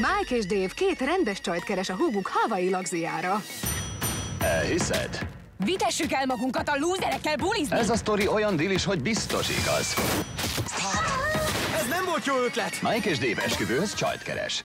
Mike és Dave két rendes csajt keres a húguk Hawaii lagziára. Elhiszed? Vitessük el magunkat a lúzerekkel bulizni! Ez a sztori olyan deal is, hogy biztos igaz. Ez nem volt jó ötlet! Mike és Dave esküvőhöz csajt keres.